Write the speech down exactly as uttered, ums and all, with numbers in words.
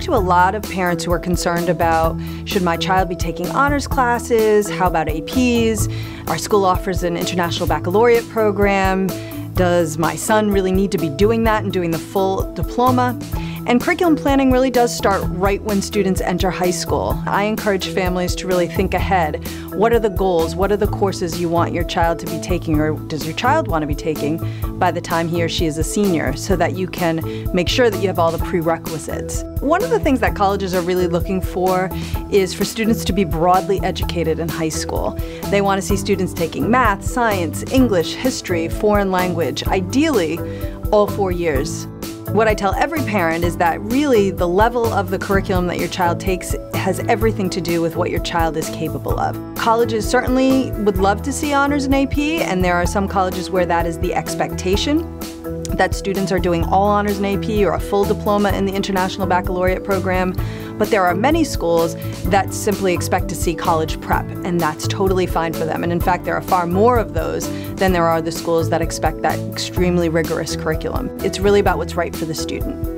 talked to a lot of parents who are concerned about, should my child be taking honors classes? How about A Ps? Our school offers an International Baccalaureate program. Does my son really need to be doing that and doing the full diploma? And curriculum planning really does start right when students enter high school. I encourage families to really think ahead. What are the goals? What are the courses you want your child to be taking, or does your child want to be taking by the time he or she is a senior, so that you can make sure that you have all the prerequisites. One of the things that colleges are really looking for is for students to be broadly educated in high school. They want to see students taking math, science, English, history, foreign language, ideally all four years. What I tell every parent is that really the level of the curriculum that your child takes has everything to do with what your child is capable of. Colleges certainly would love to see honors in A P, and there are some colleges where that is the expectation, that students are doing all honors in A P or a full diploma in the International Baccalaureate program. But there are many schools that simply expect to see college prep, and that's totally fine for them. And in fact, there are far more of those than there are the schools that expect that extremely rigorous curriculum. It's really about what's right for the student.